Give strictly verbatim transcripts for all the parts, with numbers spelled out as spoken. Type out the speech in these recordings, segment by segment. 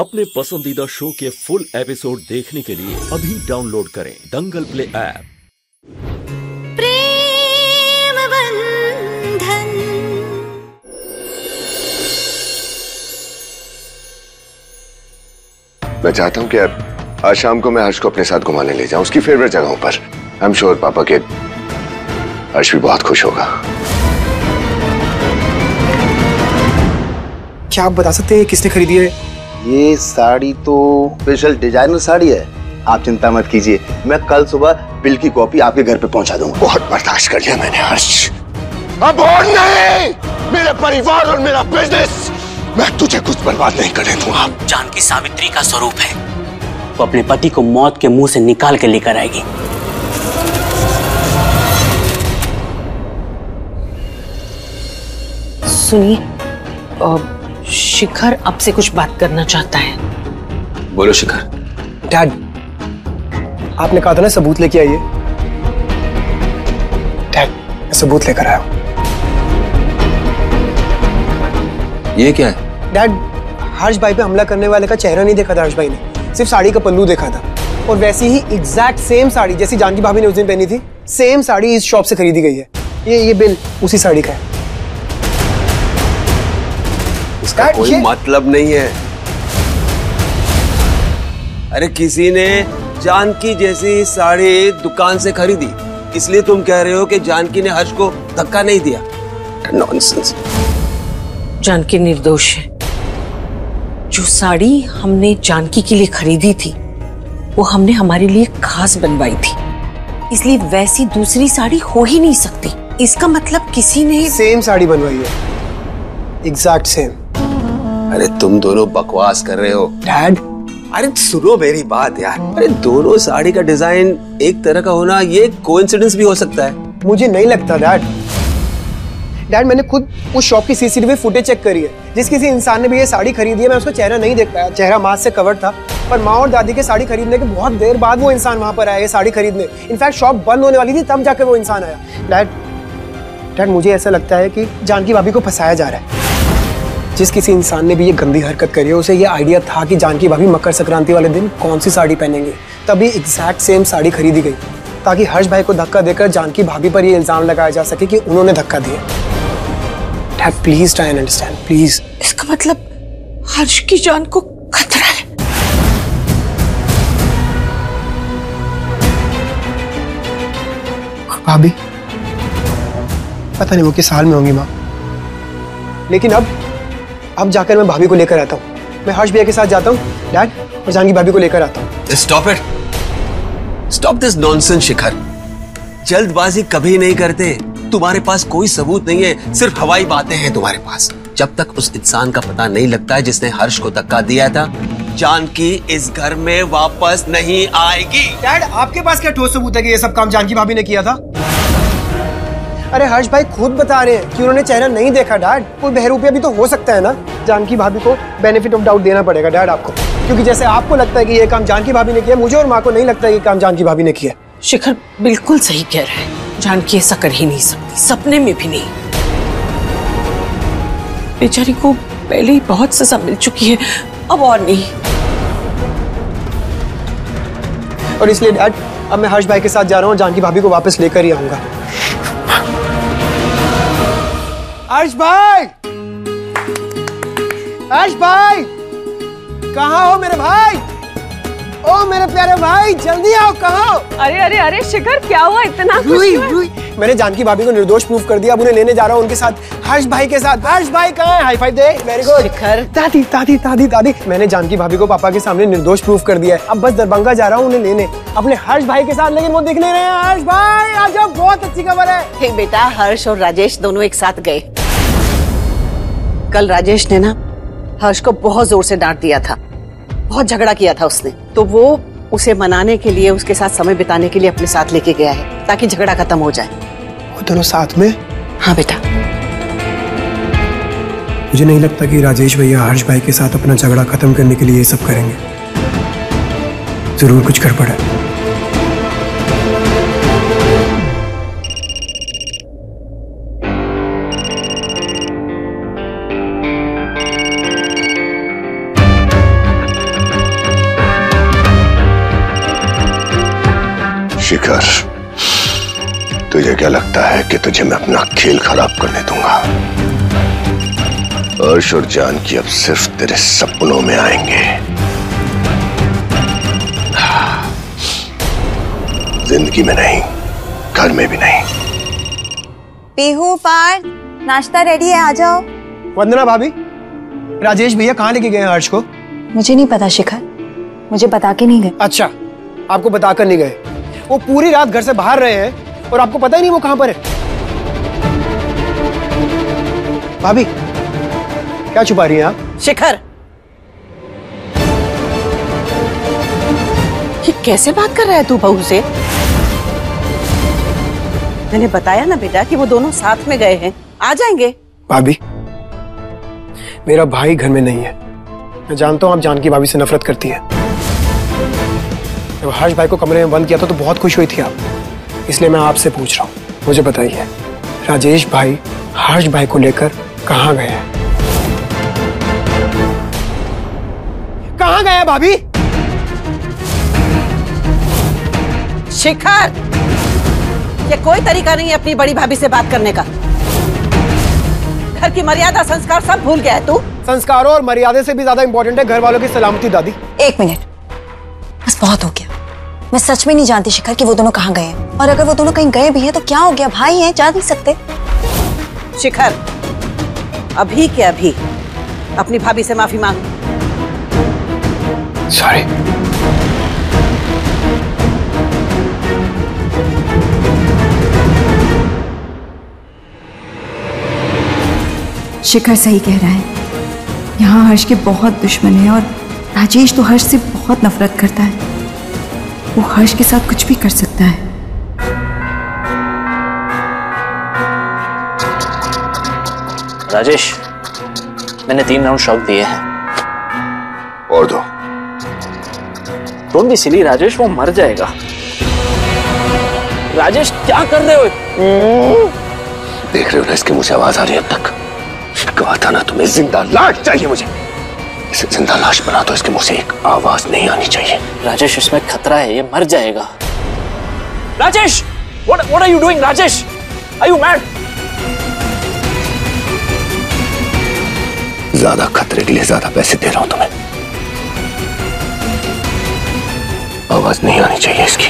अपने पसंदीदा शो के फुल एपिसोड देखने के लिए अभी डाउनलोड करें दंगल प्ले ऐप। प्रेम बंधन। मैं चाहता हूँ कि आज शाम को मैं हर्ष को अपने साथ घुमाने ले जाऊँ, उसकी फेवरेट जगहों पर। आई एम श्योर पापा के हर्ष भी बहुत खुश होगा। क्या आप बता सकते हैं किसने खरीदी है? ये साड़ी तो स्पेशल डिजाइनर साड़ी है। आप चिंता मत कीजिए, मैं कल सुबह बिल की कॉपी आपके घर पे पहुंचा दूंगा। बहुत बर्दाश्त कर लिया मैंने हर्ष, अब और नहीं। मेरे परिवार और मेरा बिजनेस, मैं तुझे कुछ बर्बाद नहीं करने दूंगा। जान की सावित्री का स्वरूप है, वो अपने पति को मौत के मुंह से निकाल के लेकर आएगी। सुनिए, शिखर आपसे कुछ बात करना चाहता है। बोलो शिखर। डैड, आपने कहा था ना सबूत लेके आइए। डैड, मैं सबूत लेकर आया हूं। ये क्या है? डैड, हर्ष भाई पे हमला करने वाले का चेहरा नहीं देखा था हर्ष भाई ने, सिर्फ साड़ी का पल्लू देखा था। और वैसी ही एग्जैक्ट सेम साड़ी जैसी जानकी भाभी ने उस दिन पहनी थी, सेम साड़ी इस शॉप से खरीदी गई है। ये ये बिल उसी साड़ी का है। इसका कोई मतलब नहीं है। अरे किसी ने जानकी जैसी साड़ी दुकान से खरीदी, इसलिए तुम कह रहे हो कि जानकी ने हर्ष को धक्का नहीं दिया? नॉनसेंस। जानकी निर्दोष है। जो साड़ी हमने जानकी के लिए खरीदी थी वो हमने हमारे लिए खास बनवाई थी, इसलिए वैसी दूसरी साड़ी हो ही नहीं सकती। इसका मतलब किसी ने सेम साड़ी बनवाई है, एग्जैक्ट सेम। अरे तुम दोनों बकवास कर रहे हो। डैड, अरे सुनो मेरी बात यार। अरे दोनों साड़ी का डिजाइन एक तरह का होना, ये कोइंसिडेंस भी हो सकता है। मुझे नहीं लगता डैड। डैड, मैंने खुद उस शॉप की सीसीटीवी फुटेज चेक करी है। जिस किसी इंसान ने भी ये साड़ी खरीदी है, मैं उसका चेहरा नहीं देख पाया। चेहरा मास्क से कवर था, पर माँ और दादी के साड़ी खरीदने के बहुत देर बाद वो इंसान वहाँ पर आया ये साड़ी खरीदने। इनफैक्ट शॉप बंद होने वाली थी तब जाकर वो इंसान आया। डैड डैड मुझे ऐसा लगता है कि जानकी भाभी को फंसाया जा रहा है। जिस किसी इंसान ने भी ये गंदी हरकत करी है, उसे ये आइडिया था कि जानकी भाभी मकर संक्रांति वाले दिन कौन सी साड़ी पहनेंगे, तभी एग्जैक्ट सेम साड़ी खरीदी गई ताकि हर्ष भाई को धक्का देकर जानकी भाभी पर ये इल्जाम लगाया जा सके कि उन्होंने धक्का दिया। Dad please try and understand please. इसका मतलब हर्ष की जान को खतरा है। भाभी पता नहीं वो किस हाल में होंगी माँ, लेकिन अब अब जाकर मैं भाभी को लेकर आता हूँ। मैं हर्ष भैया के साथ जाता हूँ डैड, और जानकी भाभी को लेकर आता हूँ। Stop it, stop this nonsense Shikhar. जल्दबाजी कभी नहीं करते। तुम्हारे पास कोई सबूत नहीं है, सिर्फ हवाई बातें हैं तुम्हारे पास। जब तक उस इंसान का पता नहीं लगता है जिसने हर्ष को धक्का दिया था, जानकी इस घर में वापस नहीं आएगी। डैड, आपके पास क्या ठोस सबूत है कि ये सब काम जानकी भाभी ने किया था? अरे हर्ष भाई खुद बता रहे हैं कि उन्होंने चेहरा नहीं देखा। डैड, कोई बहरूपिया भी तो हो सकता है ना। जानकी भाभी को बेनिफिट ऑफ डाउट देना पड़ेगा डैड आपको, क्योंकि जैसे आपको लगता है कि ये काम जानकी भाभी ने किया, मुझे और माँ को नहीं लगता है ये काम जानकी भाभी ने किया। शिखर बिल्कुल सही कह रहा है, जानकी ऐसा कर ही नहीं सकती, सपने में भी नहीं। बेचारी को पहले ही बहुत सजा मिल चुकी है, अब और नहीं। और इसलिए डैड अब मैं हर्ष भाई के साथ जा रहा हूँ, जानकी भाभी को वापस लेकर ही आऊंगा। हर्ष भाई, हर्ष भाई कहाँ हो मेरे भाई? ओ मेरे प्यारे भाई, जल्दी आओ, कहाँ हो? अरे अरे अरे शिखर, क्या हुआ इतना खुश हुआ? मैंने जानकी भाभी को निर्दोष प्रूफ कर दिया, अब उन्हें लेने जा रहा हूँ उनके साथ हर्ष भाई के साथ। हर्ष भाई कहाँ है? हाई फाइव दे। Very good Shikhar. दादी दादी दादी दादी, मैंने जानकी भाभी को पापा के सामने निर्दोष प्रूफ कर दिया है। अब बस दरभंगा जा रहा हूँ उन्हें लेने अपने हर्ष भाई के साथ, लेकिन वो दिख नहीं रहे हैं। हर्ष भाई आ जाओ, बहुत अच्छी खबर है। बेटा हर्ष और राजेश दोनों एक साथ गए। कल राजेश ने ना हर्ष को बहुत जोर से डांट दिया था, बहुत झगड़ा किया था उसने, तो वो उसे मनाने के लिए, उसके साथ समय बिताने के लिए अपने साथ लेके गया है ताकि झगड़ा खत्म हो जाए। वो दोनों साथ में? हाँ बेटा। मुझे नहीं लगता कि राजेश भैया हर्ष भाई के साथ अपना झगड़ा खत्म करने के लिए ये सब करेंगे। जरूर कुछ गड़बड़ है। शिखर, तुझे क्या लगता है कि तुझे मैं अपना खेल खराब करने दूंगा? अर्श और जानकी अब सिर्फ तेरे सपनों में आएंगे। जिंदगी में नहीं, घर में भी नहीं। पीहू, पार्थ, नाश्ता रेडी है, आ जाओ। वंदना भाभी, राजेश भैया कहाँ लेके गए हैं अर्श को? मुझे नहीं पता शिखर, मुझे बता के नहीं गए। अच्छा, आपको बताकर नहीं गए? वो पूरी रात घर से बाहर रहे हैं और आपको पता ही नहीं वो कहाँ पर है। भाभी, क्या छुपा रही हैं आप? शिखर, ये कैसे बात कर रहा है तू बहू से? मैंने बताया ना बेटा कि वो दोनों साथ में गए हैं, आ जाएंगे। भाभी, मेरा भाई घर में नहीं है। मैं जानता हूँ आप जानकी भाभी से नफरत करती है। जब हर्ष भाई को कमरे में बंद किया था तो बहुत खुश हुई थी आप, इसलिए मैं आपसे पूछ रहा हूँ, मुझे बताइए राजेश भाई हर्ष भाई को लेकर कहाँ गए हैं? कहाँ गए हैं भाभी? शिखर, ये कोई तरीका नहीं है अपनी बड़ी भाभी से बात करने का। घर की मर्यादा संस्कार सब भूल गया है तू। संस्कारों और मर्यादे से भी ज्यादा इंपॉर्टेंट है घर वालों की सलामती। दादी, एक मिनट, बस बहुत हो गया। मैं सच में नहीं जानती शिखर कि वो दोनों कहाँ गए हैं, और अगर वो दोनों कहीं गए भी हैं तो क्या हो गया, भाई हैं, जा नहीं सकते। शिखर, अभी के अभी अपनी भाभी से माफी मांग। सॉरी। शिखर सही कह रहा है, यहाँ हर्ष के बहुत दुश्मन है और राजेश तो हर्ष से बहुत नफरत करता है। वो हर्ष के साथ कुछ भी कर सकता है। राजेश, मैंने तीन राउंड शॉट दिए हैं और दो। डोंट बी सिली राजेश, वो मर जाएगा। राजेश, क्या कर रहे हो? देख रहे हो ना इसके मुंह से आवाज आ रही है अब तक। कहा था ना तुम्हें जिंदा लाश चाहिए मुझे। इसे जिंदा लाश बना तो इसके मुंह से एक आवाज नहीं आनी चाहिए। राजेश, इसमें खतरा है, ये मर जाएगा। Rajesh, what what are you doing? Rajesh, are you mad? ज्यादा खतरे के लिए ज्यादा पैसे दे रहा हूं तुम्हें। आवाज नहीं आनी चाहिए इसकी।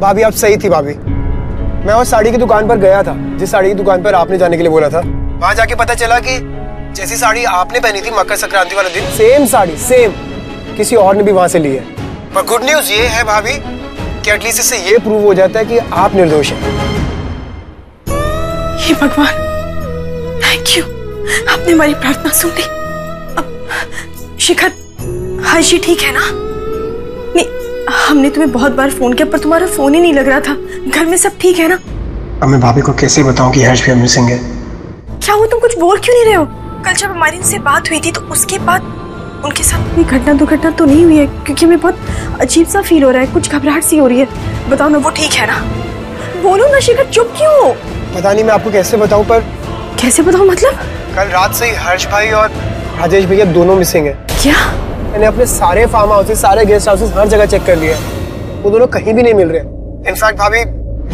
भाभी, आप सही थी भाभी। मैं उस साड़ी की दुकान पर गया था जिस साड़ी की दुकान पर आपने जाने के लिए बोला था। वहां जाके पता चला कि जैसी साड़ी आपने पहनी थी मकर संक्रांति वाले दिन, सेम साड़ी सेम किसी और ने भी वहां से ली है। पर गुड न्यूज ये है भाभी कि एटलीस्ट इससे ये प्रूव हो जाता है कि आप निर्दोष हैं। हे भगवान, थैंक यू, आपने हमारी प्रार्थना सुन ली। अब शिखर, हर्ष ठीक है ना? नहीं, हमने तुम्हें बहुत बार फोन किया पर तुम्हारा फोन ही नहीं लग रहा था। घर में सब ठीक है ना? अब मैं भाभी को कैसे बताऊं कि हर्ष भी मिसिंग है। क्या हुआ, तुम कुछ बोल क्यों नहीं रहे हो? कल जब हमारी इनसे बात हुई थी तो उसके बाद उनके साथ कोई घटना दुर्घटना तो नहीं हुई है? क्योंकि हमें बहुत अजीब सा फील हो रहा है, कुछ घबराहट सी हो रही है। बताओ ना, वो ठीक है ना? बोलो ना शिखर, चुप क्यों हो? पता नहीं मैं आपको कैसे बताऊँ। पर कैसे बताऊँ मतलब? कल रात से ही हर्ष भाई और राजेश भैया दोनों मिसिंग है। क्या? मैंने अपने सारे फार्म हाउसेस, सारे गेस्ट हाउसेस, हर जगह चेक कर लिए, वो दोनों कहीं भी नहीं मिल रहे। इनफैक्ट भाभी,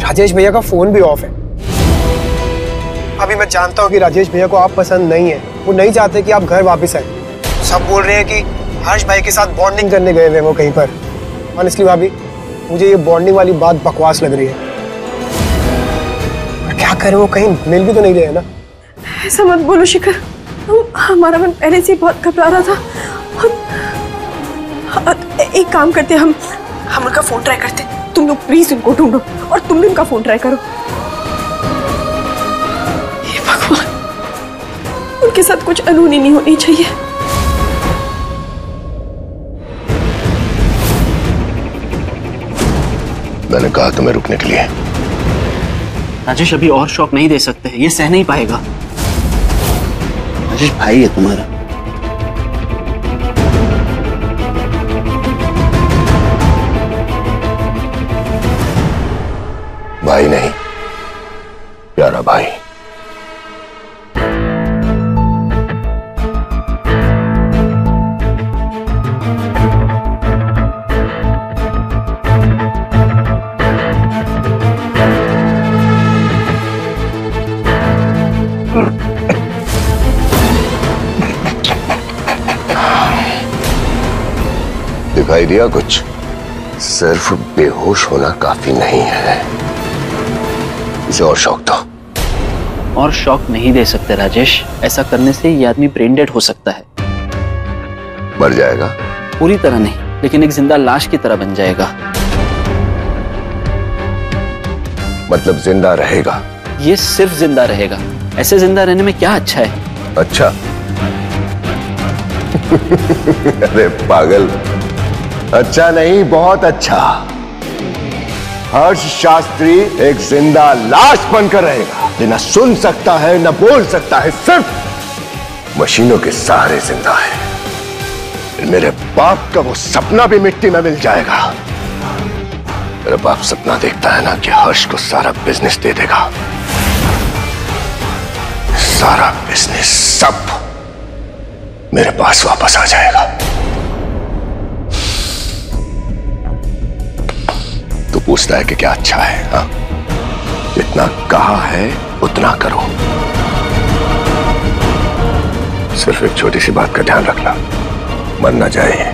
राजेश भैया का फोन भी ऑफ है। अभी मैं जानता हूँ कि राजेश भैया को आप पसंद नहीं है, वो नहीं चाहते कि आप घर वापस आए। सब बोल रहे हैं कि हर्ष भाई के साथ बॉन्डिंग करने गए हुए वो कहीं पर। ऑनेस्टली भाभी, मुझे ये बॉन्डिंग वाली बात बकवास लग रही है। क्या करे, वो कहीं मिल भी तो नहीं रहे ना। ऐसा मत बोलो शिखर, हमारा मन पहले से बहुत घबरा रहा था। एक काम करते, हम हम उनका फोन ट्राई करते। तुम लोग प्लीज उनको ढूंढो और तुम भी उनका फोन ट्राई करो। हे भगवान, आपके साथ कुछ अनहोनी नहीं होनी चाहिए। मैंने कहा तुम्हें रुकने के लिए। राजेश अभी और शॉक नहीं दे सकते हैं, ये सह नहीं पाएगा। राजेश भाई है तुम्हारा। भाई नहीं, प्यारा भाई। दिखाई दिया कुछ? सिर्फ बेहोश होना काफी नहीं है, इसे और शौक दो। और शौक नहीं दे सकते राजेश, ऐसा करने से ये आदमी ब्रेन डेड हो सकता है। मर जाएगा? पूरी तरह नहीं, लेकिन एक जिंदा लाश की तरह बन जाएगा। मतलब जिंदा रहेगा? ये सिर्फ जिंदा रहेगा, ऐसे जिंदा रहने में क्या अच्छा है? अच्छा अरे पागल, अच्छा नहीं, बहुत अच्छा। हर्ष शास्त्री एक जिंदा लाश बनकर रहेगा, ना सुन सकता है ना बोल सकता है, सिर्फ मशीनों के सहारे जिंदा है। मेरे बाप का वो सपना भी मिट्टी में मिल जाएगा। मेरा बाप सपना देखता है ना कि हर्ष को सारा बिजनेस दे देगा, सारा बिजनेस सब मेरे पास वापस आ जाएगा। तो पूछता है कि क्या अच्छा है? हा? जितना कहा है उतना करो, सिर्फ एक छोटी सी बात का ध्यान रखना, मरना चाहिए।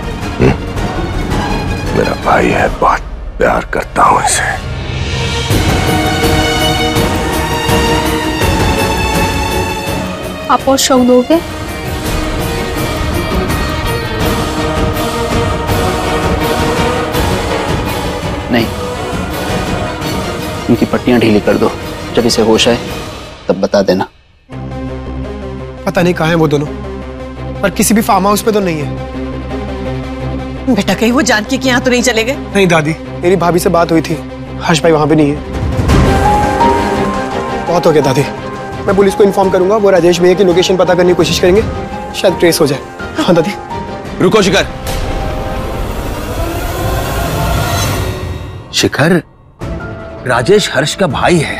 मेरा भाई है, बहुत प्यार करता हूं इसे। आप और शौक दोगे? नहीं, उनकी पट्टियां ढीली कर दो, जब इसे होश आए तब बता देना। पता नहीं कहाँ है वो दोनों, पर किसी भी फार्म हाउस पे तो नहीं है। बेटा कहीं वो जानकी के यहाँ तो नहीं चले गए? नहीं दादी, मेरी भाभी से बात हुई थी, हर्ष भाई वहाँ पे नहीं है। बहुत हो गया दादी, मैं पुलिस को इन्फॉर्म करूंगा, वो राजेश भैया की लोकेशन पता करने की कोशिश करेंगे, शायद ट्रेस हो जाए। हाँ दादी। रुको शिखर। शिखर, राजेश हर्ष का भाई है,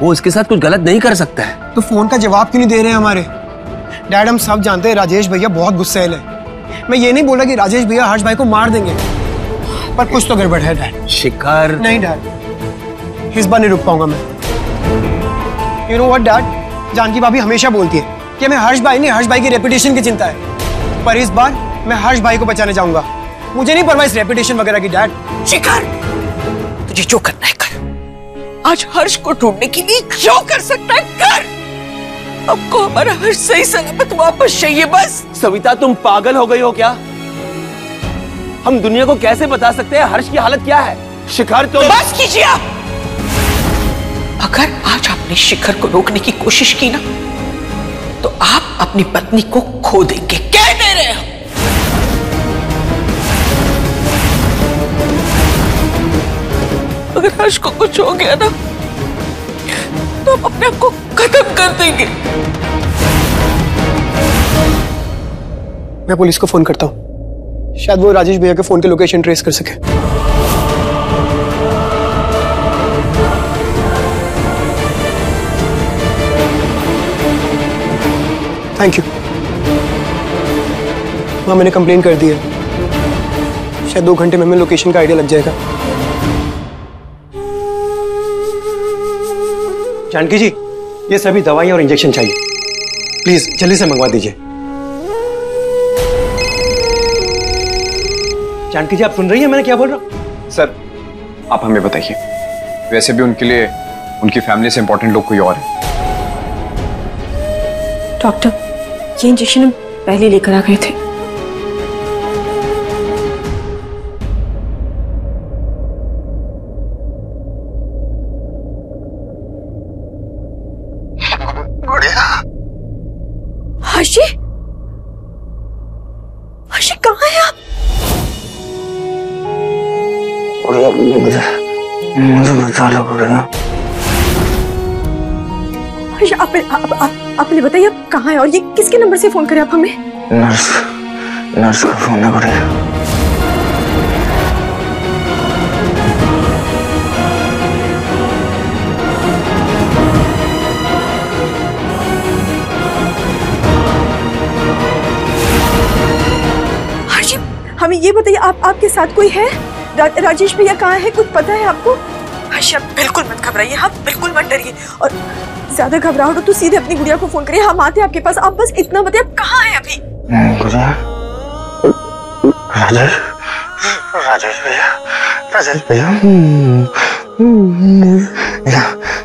वो इसके साथ कुछ गलत नहीं कर सकता है। तो फोन का जवाब क्यों नहीं दे रहे हैं हमारे? डैड हम सब जानते हैं राजेश भैया बहुत गुस्सैल है, मैं ये नहीं बोला कि राजेश भैया हर्ष भाई को मार देंगे, पर कुछ तो गड़बड़ है डैड। शिखर। नहीं डैड, इस बार नहीं रुक पाऊंगा मैं। You know what dad, Janaki भाभी हमेशा बोलती है कि मैं हर्ष भाई नहीं, हर्ष भाई की रेपुटेशन की चिंता है, पर इस बार मैं हर्ष भाई को बचाने जाऊंगा। मुझे नहीं परवाह इस रेपुटेशन वगैरह की डैड। शिखर, ये जो करना है कर, आज हर्ष को ढूंढने के लिए जो कर सकता है कर। हमको हमारा हर्ष सही सलामत वापस चाहिए बस। सविता तुम पागल हो गई हो क्या? हम दुनिया को कैसे बता सकते हैं हर्ष की हालत क्या है? शिखर तो बस कीजिए आप। अगर आज आपने शिखर को रोकने की कोशिश की ना, तो आप अपनी पत्नी को खो देंगे। कह दे रहे हो। अगर हर्ष को कुछ हो गया ना, तो हम अपने आप को खत्म कर देंगे। मैं पुलिस को फोन करता हूँ, शायद वो राजेश भैया के फोन के लोकेशन ट्रेस कर सके। थैंक यू मां, मैंने कंप्लेन कर दी है, शायद दो घंटे में हमें लोकेशन का आइडिया लग जाएगा। जानकी जी, ये सभी दवाइयां और इंजेक्शन चाहिए, प्लीज जल्दी से मंगवा दीजिए। जानकी जी आप सुन रही हैं मैंने क्या बोल रहा हूं? सर आप हमें बताइए, वैसे भी उनके लिए उनकी फैमिली से इंपॉर्टेंट लोग कोई और है। डॉक्टर ये इंजेक्शन हम पहले लेकर आ गए थे। हर्षी, हर्षी कहाँ है आप? मुझे बता लो पड़ेगा। हर्षी आपने आप, आप, आपने बताइए आप कहाँ है और ये किसके नंबर से फोन करें आप हमें? नर्स नर्स को फोन ना करें। हमें ये बताइए आप आपके साथ कोई है? रा, राजेश भैया कहाँ है? कुछ पता है आपको? हर्षा बिल्कुल मत घबराइए, हाँ बिल्कुल मत डरिए और ज्यादा घबराहट हो तो सीधे अपनी गुड़िया को फोन करिए, हम आते हैं आपके पास। आप बस इतना बताइए आप कहाँ हैं अभी? गुड़िया राजेश राजेश भैया राजेश भैया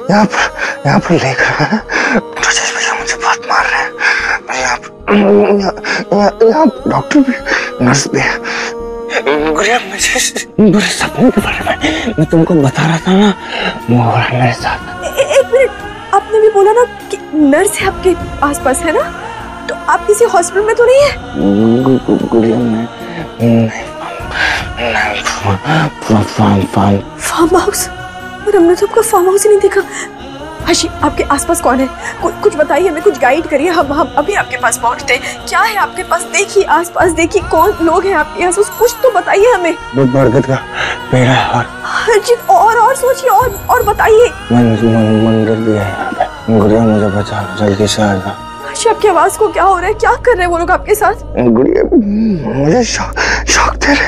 यहाँ पर यहाँ पर लेकर राजेश भैया मुझे बहुत मार रहे हैं। यहाँ डॉक्टर भी नर्स भी है। गुड़िया मुझे बुरे सपने के बारे में मैं तुमको बता रहा था ना, वो हो रहा है मेरे साथ। ए, एक मिनट, आपने भी बोला ना कि नर्स है आपके आसपास है ना, तो आप किसी हॉस्पिटल में तो नहीं है? गुड़िया मैं पूरा फार्म फार्म फार्म हाउस, पर हमने तो आपका फार्म हाउस ही नहीं देखा। हर्षी आपके आसपास कौन है? कुछ कुछ बताइए हमें, कुछ गाइड करिए, हम हम अभी आपके पास पहुंचते हैं। क्या है आपके पास? देखिए आसपास देखिए कौन लोग हैं आपके आसपास, कुछ तो बताइए हमें। बरगद का पेड़ है और हर्षी और और सोचिए और और बताइए। मंदिर भी है यहाँ पे। गुड़िया मुझे बचा जल्दी से आएगा। हर्षी आपकी आवाज को क्या हो रहा है? क्या कर रहे हैं वो लोग आपके साथ? गुड़िया मुझे शौक दे रहे।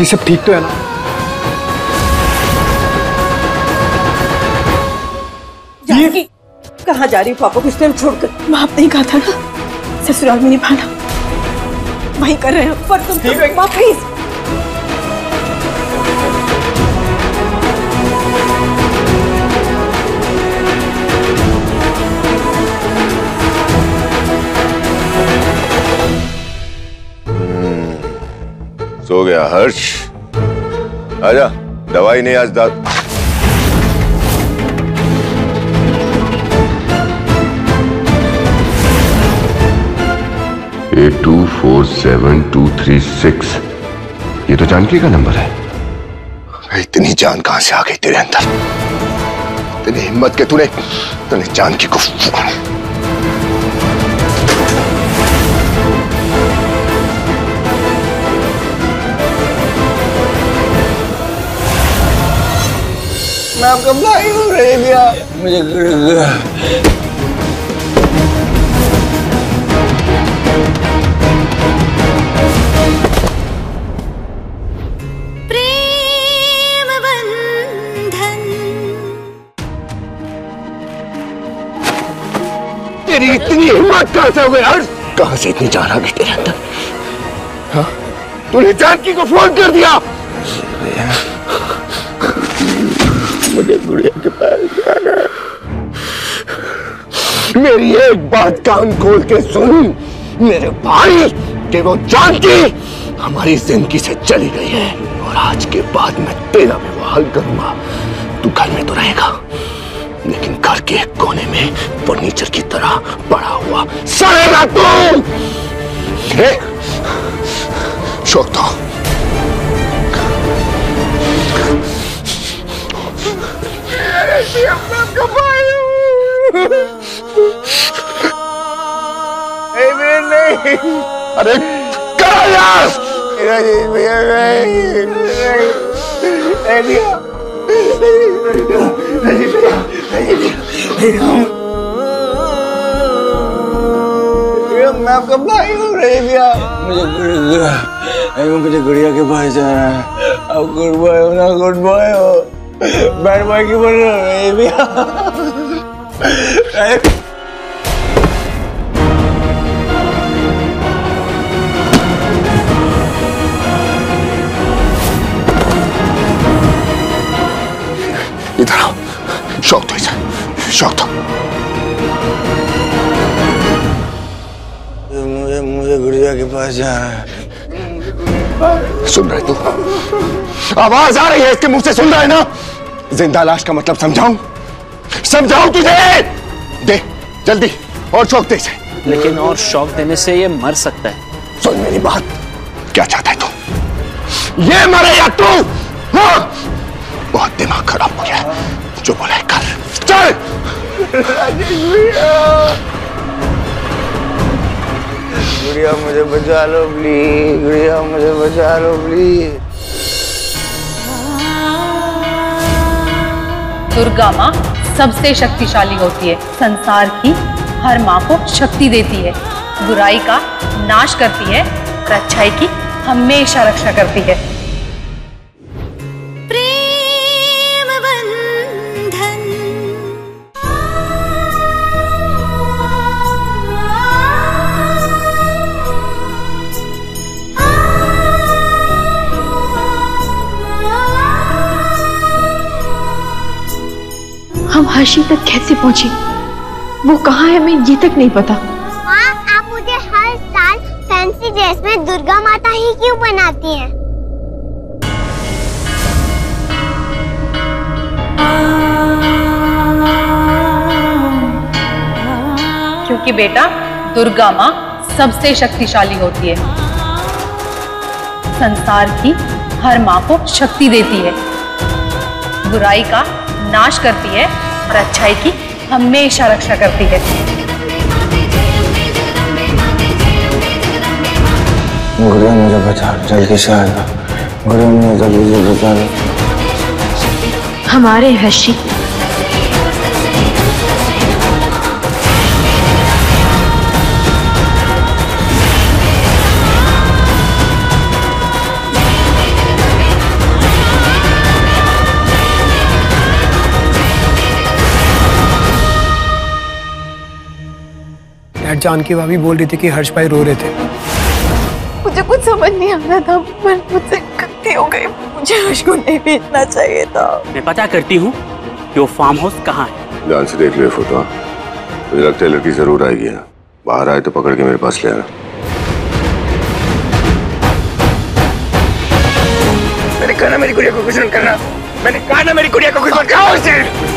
ये सब ठीक तो है ना? जानकी कहाँ जा रही? पापा कुछ टाइम छोड़कर माँ नहीं कहा था ना ससुराल में निभाना, वही कर रहे हैं। पर तुम तो माँ प्लीज हो गया हर्ष, आजा दवाई नहीं आज दांत। Eight two four seven two three six, ये तो जानकी का नंबर है। इतनी जान कहां से आ गई तेरे अंदर? इतनी हिम्मत के तूने तूने जानकी को फोन? मैं आपका भाई हूँ रेबिया, मुझे प्रेम बंधन तेरी इतनी हिम्मत कहाँ से हो गई हर्ष? कहाँ से इतनी जान आ गई तेरे अंदर? हाँ तूने जानकी को फोन कर दिया? मुझे गुड़िया के पास जाना है। मेरी एक बात कान खोल के सुन मेरे भाई, कि वो जानकी हमारी जिंदगी से चली गई है और आज के बाद मैं तेरा विवाह करूंगा। तू घर में तो रहेगा लेकिन घर के एक कोने में फर्नीचर की तरह पड़ा हुआ सड़ेगा तू। छोड़ दो नहीं। अरे यार मैं आपका भाई हूँ रेबिया, मुझे मुझे गुड़िया के पास जाना है। अब गुड बॉय हो ना, गुड बॉय हो, बैड बॉय की बोल रहे हो भैया। शौक तो इसे शौक तो मुझे मुझे गुड़िया के पास जाना है। सुन रहे तू? आवाज आ रही है इसके मुंह से, सुन रहा है ना? जिंदा लाश का मतलब समझाऊं समझाऊं तुझे? दे जल्दी और शौक दे इसे। लेकिन और शौक देने से ये मर सकता है। सुन मेरी बात, क्या चाहता है तू? ये मरे या तू? हाँ? बहुत दिमाग खराब हो गया, जो बोला है कर। चल गुड़िया मुझे बचा लो प्लीज, गुड़िया मुझे बचा लो प्लीज। दुर्गा माँ सबसे शक्तिशाली होती है, संसार की हर माँ को शक्ति देती है, बुराई का नाश करती है और अच्छाई की हमेशा रक्षा करती है। हर्षी तक कैसे पहुंची, वो कहाँ है, मैं ये तक नहीं पता। माँ आप मुझे हर साल फैंसी ड्रेस में दुर्गा माता ही क्यों बनाती हैं? क्योंकि बेटा दुर्गा माँ सबसे शक्तिशाली होती है, संसार की हर माँ को शक्ति देती है, बुराई का नाश करती है और अच्छाई की हमेशा रक्षा करती है। गुड़िया मुझे बचा लो, जल्दी से आ जाओ, गुड़िया मुझे जल्दी से बचा लो। हमारे हर्षी जानकी भाभी बोल रही थी कि हर्ष भाई रो रहे थे। मुझे कुछ समझ नहीं आ रहा था, पर मुझसे गलती हो गई, मुझे हर्ष को नहीं भेजना चाहिए था। मैं पता करती हूँ कि वो फार्म हाउस कहाँ है। ध्यान से देख ले फोटो, मुझे लगता है लड़की जरूर आएगी। बाहर आए तो पकड़ के मेरे पास ले आना। मैंने कहा ना मेरी गुड़िया को कुछ मत करना, मैंने कहा ना मेरी गुड़िया को कुछ मत करना।